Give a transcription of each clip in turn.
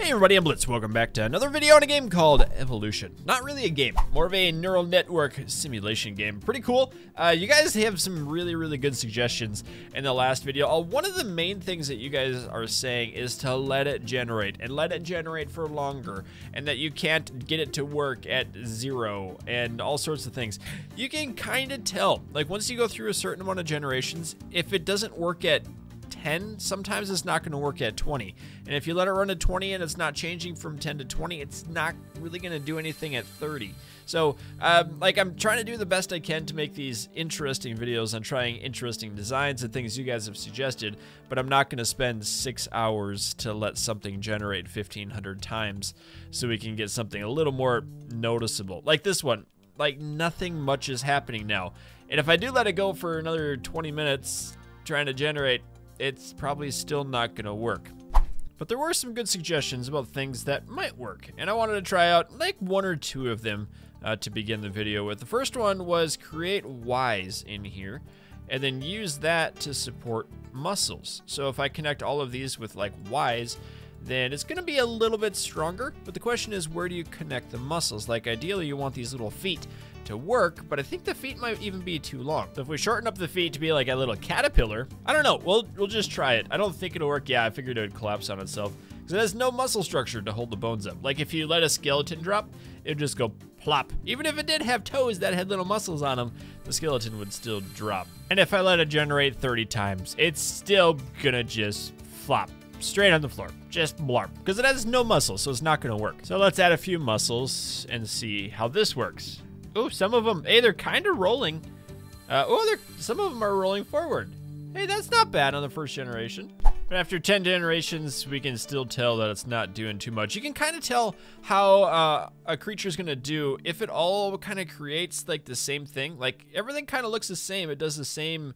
Hey everybody, I'm Blitz. Welcome back to another video on a game called Evolution. Not really a game, more of a neural network simulation game. Pretty cool. You guys have some really good suggestions in the last video. One of the main things that you guys are saying is to let it generate and let it generate for longer, and that you can't get it to work at zero and all sorts of things. You can kind of tell, like once you go through a certain amount of generations, if it doesn't work at 10, sometimes it's not going to work at 20. And if you let it run at 20 and it's not changing from 10 to 20, it's not really going to do anything at 30. So, like, I'm trying to do the best I can to make these interesting videos on trying interesting designs and things you guys have suggested, but I'm not going to spend 6 hours to let something generate 1,500 times so we can get something a little more noticeable. Like this one, like nothing much is happening now. And if I do let it go for another 20 minutes trying to generate, it's probably still not gonna work. But there were some good suggestions about things that might work, and I wanted to try out like one or two of them to begin the video with. The first one was create Ys in here and then use that to support muscles. So if I connect all of these with like Ys, then it's gonna be a little bit stronger, but the question is, where do you connect the muscles? Like ideally you want these little feet to work, but I think the feet might even be too long. So if we shorten up the feet to be like a little caterpillar, I don't know, we'll just try it. I don't think it'll work. Yeah, I figured it would collapse on itself because it has no muscle structure to hold the bones up. Like if you let a skeleton drop, it would just go plop. Even if it did have toes that had little muscles on them, the skeleton would still drop. And if I let it generate 30 times, it's still gonna just flop straight on the floor, just blarp, because it has no muscles, so it's not gonna work. So let's add a few muscles and see how this works. Oh, some of them, hey, they're kind of rolling. Some of them are rolling forward. Hey, that's not bad on the first generation. But after 10 generations, we can still tell that it's not doing too much. You can kind of tell how a creature's gonna do if it all kind of creates like the same thing. Like everything kind of looks the same. It does the same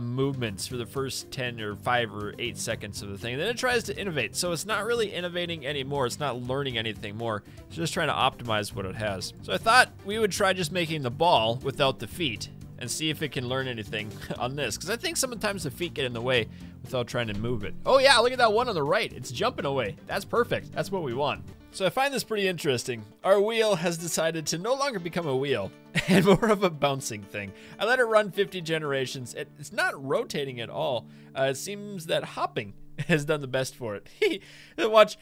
movements for the first 10 or 5 or 8 seconds of the thing. Then it tries to innovate. So it's not really innovating anymore. It's not learning anything more. It's just trying to optimize what it has. So I thought we would try just making the ball without the feet and see if it can learn anything on this. Because I think sometimes the feet get in the way without trying to move it. Oh yeah, look at that one on the right. It's jumping away. That's perfect. That's what we want. So I find this pretty interesting. Our wheel has decided to no longer become a wheel and more of a bouncing thing. I let it run 50 generations. It's not rotating at all. It seems that hopping has done the best for it. watch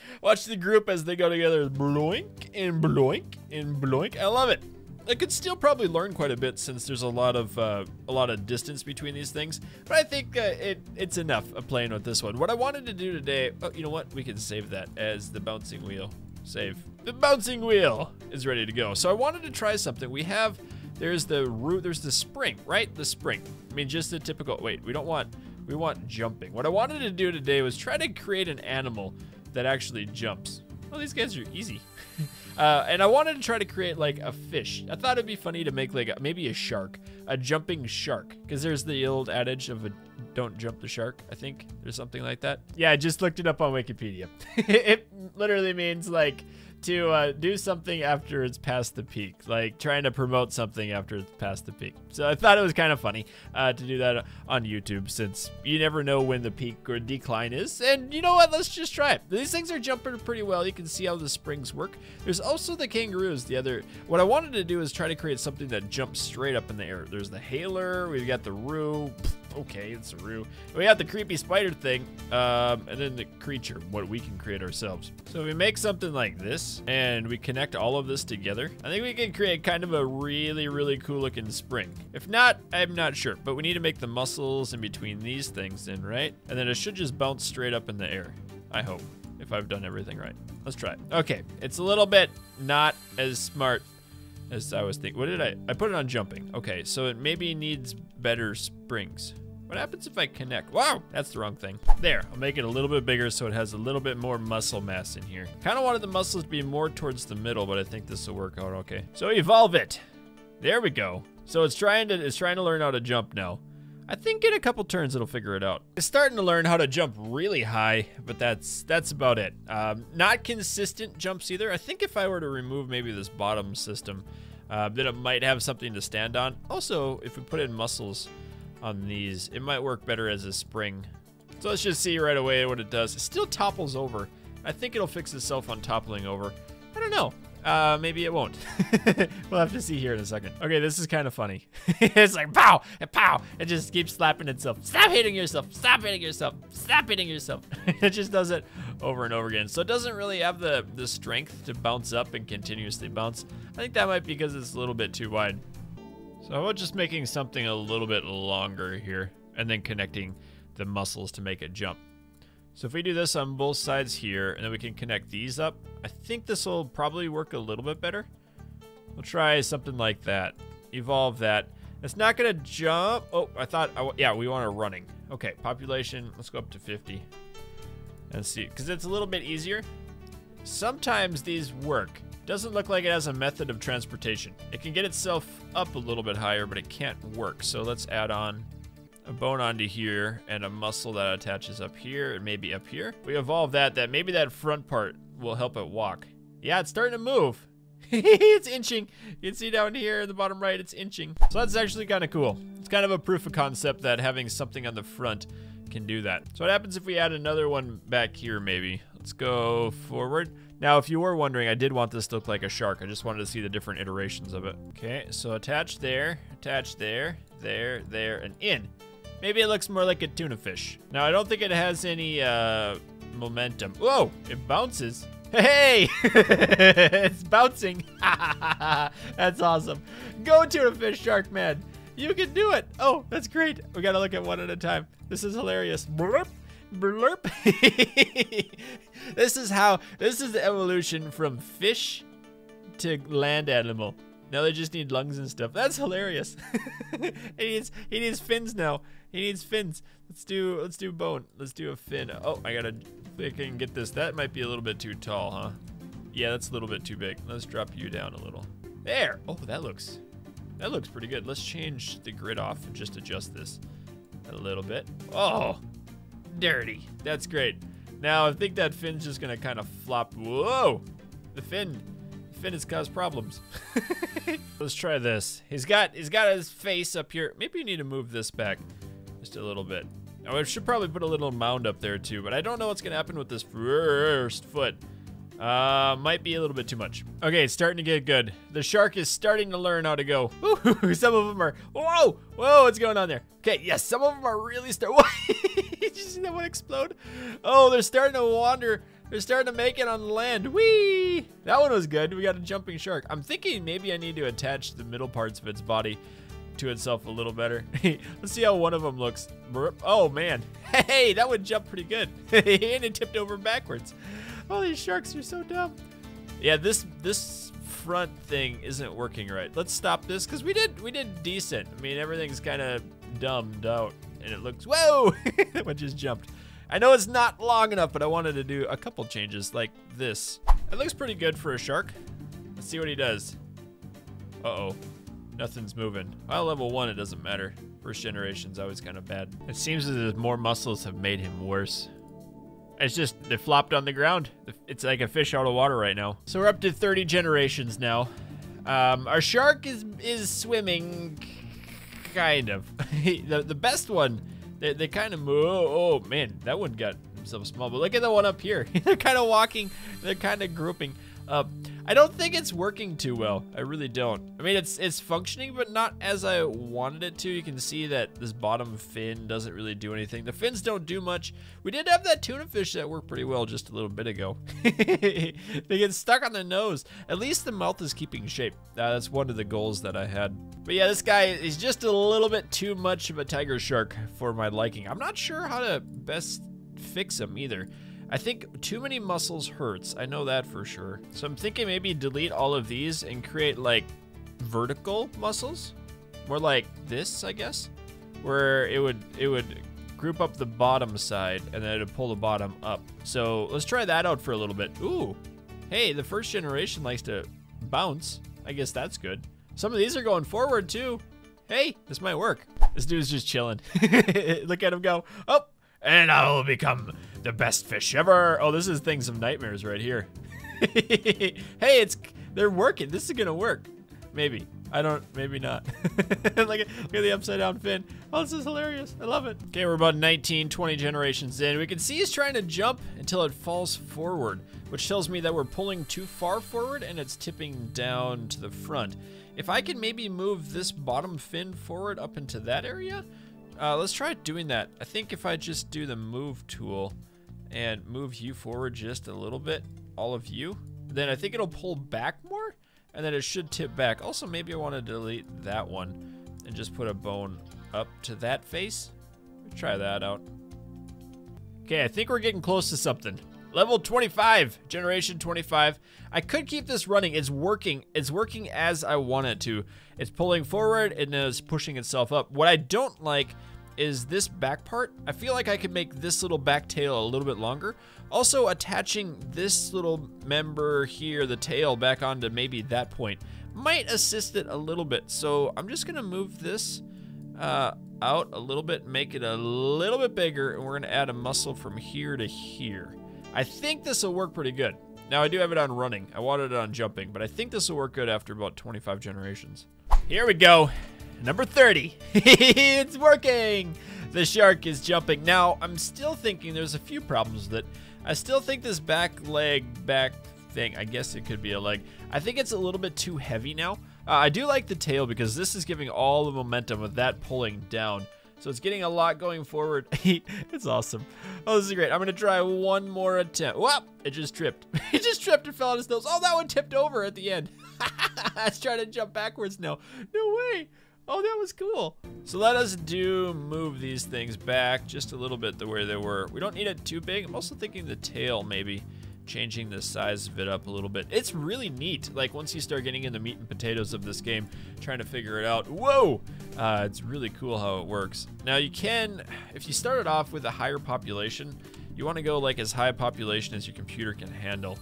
the group as they go together. Bloink and bloink and bloink. I love it. I could still probably learn quite a bit since there's a lot of distance between these things, but I think it's enough of playing with this one. What I wanted to do today, oh, you know what? We can save that as the bouncing wheel. Save. The bouncing wheel is ready to go. So I wanted to try something. We have, there's the root, there's the spring, right? The spring. I mean, just the typical, wait, we want jumping. What I wanted to do today was try to create an animal that actually jumps. Well, these guys are easy. And I wanted to try to create like a fish. I thought it'd be funny to make like maybe a shark, a jumping shark. Because there's the old adage of don't jump the shark, I think. There's something like that. Yeah, I just looked it up on Wikipedia. It literally means like to do something after it's past the peak. Like trying to promote something after it's past the peak. So I thought it was kind of funny to do that on YouTube since you never know when the peak or decline is. And you know what? Let's just try it. These things are jumping pretty well. You can see how the springs work. There's also the kangaroos. The other, what I wanted to do is try to create something that jumps straight up in the air. There's the hailer. We've got the roo. Okay, it's a roo. We got the creepy spider thing, and then the creature, what we can create ourselves. So we make something like this, and we connect all of this together. I think we can create kind of a really cool looking spring. If not, I'm not sure, but we need to make the muscles in between these things then, right? And then it should just bounce straight up in the air, I hope, if I've done everything right. Let's try it. Okay, it's a little bit not as smart as I was thinking. What did I put it on jumping. Okay, so it maybe needs better springs. What happens if I connect? Wow, that's the wrong thing. There, I'll make it a little bit bigger so it has a little bit more muscle mass in here. Kind of wanted the muscles to be more towards the middle, but I think this will work out okay. So evolve it. There we go. So it's trying to learn how to jump now. I think in a couple turns it'll figure it out. It's starting to learn how to jump really high, but that's about it. Not consistent jumps either. I think if I were to remove maybe this bottom system, then it might have something to stand on. Also, if we put in muscles on these, it might work better as a spring. So let's just see right away what it does. It still topples over. I think it'll fix itself on toppling over. I don't know. Maybe it won't. We'll have to see here in a second. Okay, this is kind of funny. It's like pow and pow. It just keeps slapping itself. Stop hitting yourself. Stop hitting yourself. Stop hitting yourself. It just does it over and over again. So it doesn't really have the strength to bounce up and continuously bounce. I think that might be because it's a little bit too wide. So how about just making something a little bit longer here and then connecting the muscles to make it jump. So if we do this on both sides here, and then we can connect these up, I think this will probably work a little bit better. We'll try something like that. Evolve that. It's not gonna jump. Oh, I thought, yeah, we want it running. Okay, population, let's go up to 50. And see, because it's a little bit easier. Sometimes these work. Doesn't look like it has a method of transportation. It can get itself up a little bit higher, but it can't work. So let's add on a bone onto here and a muscle that attaches up here and maybe up here. We evolve that maybe that front part will help it walk. Yeah, it's starting to move. It's inching. You can see down here in the bottom right, it's inching. So that's actually kind of cool. It's kind of a proof of concept that having something on the front can do that. So what happens if we add another one back here maybe? Let's go forward. Now, if you were wondering, I did want this to look like a shark. I just wanted to see the different iterations of it. Okay, so attach there, and in. Maybe it looks more like a tuna fish. Now, I don't think it has any momentum. Whoa, it bounces. Hey, it's bouncing. That's awesome. Go tuna fish, shark man. You can do it. Oh, that's great. We gotta look at one at a time. This is hilarious. Blurp, blurp. This is the evolution from fish to land animal. Now they just need lungs and stuff. That's hilarious. he needs fins now. He needs fins. Let's do bone. Let's do a fin. Oh, I can get this. That might be a little bit too tall, huh? Yeah, that's a little bit too big. Let's drop you down a little. There. Oh, that looks pretty good. Let's change the grid off and just adjust this a little bit. Oh, dirty. That's great. Now I think that fin's just gonna kind of flop. Whoa, the fin has caused problems. Let's try this. He's got his face up here. Maybe you need to move this back just a little bit. Now, I should probably put a little mound up there too, but I don't know what's gonna happen with this first foot. Might be a little bit too much. Okay, it's starting to get good. The shark is starting to learn how to go. Ooh, some of them are, whoa, what's going on there? Okay, yes, some of them are really did you see that one explode? Oh, they're starting to wander. They're starting to make it on land. Whee! That one was good. We got a jumping shark. I'm thinking maybe I need to attach the middle parts of its body to itself a little better. Let's see how one of them looks. Oh, man. Hey, that would jump pretty good. And it tipped over backwards. Oh, these sharks are so dumb. Yeah, this front thing isn't working right. Let's stop this, because we did decent. I mean, everything's kind of dumbed out, and it looks, whoa! That one just jumped. I know it's not long enough, but I wanted to do a couple changes like this. It looks pretty good for a shark. Let's see what he does. Uh-oh, nothing's moving. Well, level 1, it doesn't matter. First generation's always kind of bad. It seems as if more muscles have made him worse. It's just, they flopped on the ground. It's like a fish out of water right now. So we're up to 30 generations now. Our shark is swimming, kind of. the best one. They kind of move. Oh, man, that one got himself small. But look at the one up here. They're kind of walking. They're kind of grouping up. I don't think it's working too well. I really don't. I mean, it's functioning, but not as I wanted it to. You can see that this bottom fin doesn't really do anything. The fins don't do much. We did have that tuna fish that worked pretty well just a little bit ago. They get stuck on the nose. At least the mouth is keeping shape. That's one of the goals that I had. But yeah, this guy is just a little bit too much of a tiger shark for my liking. I'm not sure how to best fix him either. I think too many muscles hurts. I know that for sure. So I'm thinking maybe delete all of these and create like vertical muscles. More like this, I guess. Where it would group up the bottom side and then it would pull the bottom up. So let's try that out for a little bit. Ooh, hey, the first generation likes to bounce. I guess that's good. Some of these are going forward too. Hey, this might work. This dude's just chilling. Look at him go. Oh, and I will become the best fish ever. Oh, this is Things of Nightmares right here. Hey, they're working. This is gonna work. Maybe. I don't, maybe not. Look at the upside down fin. Oh, this is hilarious. I love it. Okay, we're about 19, 20 generations in. We can see he's trying to jump until it falls forward, which tells me that we're pulling too far forward and it's tipping down to the front. If I can maybe move this bottom fin forward up into that area, let's try doing that. I think if I just do the move tool and move you forward just a little bit, all of you, then I think it'll pull back more. And then it should tip back. Also, maybe I want to delete that one and just put a bone up to that face. Let's try that out. Okay, I think we're getting close to something. Level 25, generation 25. I could keep this running. It's working. It's working as I want it to. It's pulling forward and it's pushing itself up. What I don't like is this back part. I feel like I could make this little back tail a little bit longer. Also attaching this little member here, the tail, back onto maybe that point might assist it a little bit. So I'm just gonna move this out a little bit, make it a little bit bigger, and we're gonna add a muscle from here to here. I think this will work pretty good. Now I do have it on running. I wanted it on jumping, but I think this will work good after about 25 generations. Here we go. Number 30, it's working. The shark is jumping. Now, I'm still thinking there's a few problems with it. I still think this back leg, back thing, I guess it could be a leg. I think it's a little bit too heavy now. I do like the tail because this is giving all the momentum of that pulling down. So it's getting a lot going forward. It's awesome. Oh, this is great. I'm gonna try one more attempt. Whoop, it just tripped. It just tripped and fell on his nose. Oh, that one tipped over at the end. It's trying to jump backwards now. No way. Oh, that was cool. So let us move these things back just a little bit the way they were. We don't need it too big. I'm also thinking the tail, maybe changing the size of it up a little bit. It's really neat. Like once you start getting in the meat and potatoes of this game, trying to figure it out, whoa, it's really cool how it works. Now you can, if you started off with a higher population, you wanna go like as high population as your computer can handle.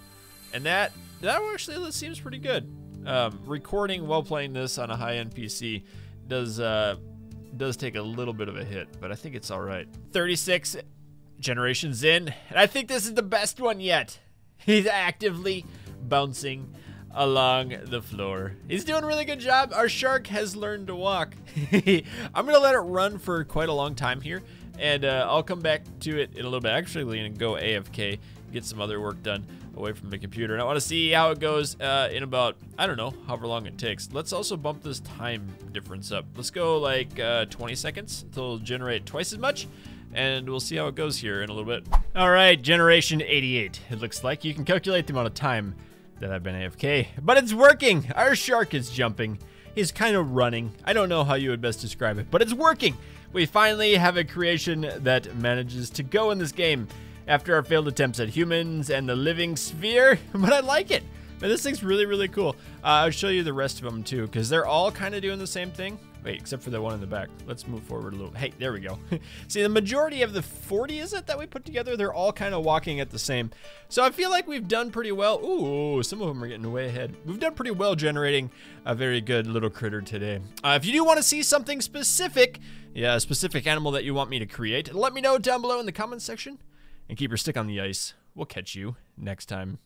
And that actually, that seems pretty good. Recording while playing this on a high-end PC does take a little bit of a hit, but I think it's all right. 36 generations in, and I think this is the best one yet. He's actively bouncing along the floor. He's doing a really good job. Our shark has learned to walk. I'm gonna let it run for quite a long time here, and I'll come back to it in a little bit. Actually, we're gonna go AFK, get some other work done away from the computer, and I want to see how it goes in about, I don't know, however long it takes. Let's also bump this time difference up. Let's go like 20 seconds until it'll generate twice as much, and we'll see how it goes here in a little bit. All right, generation 88. It looks like you can calculate the amount of time that I've been AFK, but it's working. Our shark is jumping. He's kind of running. I don't know how you would best describe it, but it's working. We finally have a creation that manages to go in this game after our failed attempts at humans and the living sphere, but I like it. Man, this thing's really, really cool. I'll show you the rest of them too, because they're all kind of doing the same thing. Wait, except for the one in the back. Let's move forward a little. Hey, there we go. See, the majority of the 40, is it, that we put together, they're all kind of walking at the same. So I feel like we've done pretty well. Ooh, some of them are getting way ahead. We've done pretty well generating a very good little critter today. If you do want to see something specific, a specific animal that you want me to create, let me know down below in the comments section. And keep your stick on the ice. We'll catch you next time.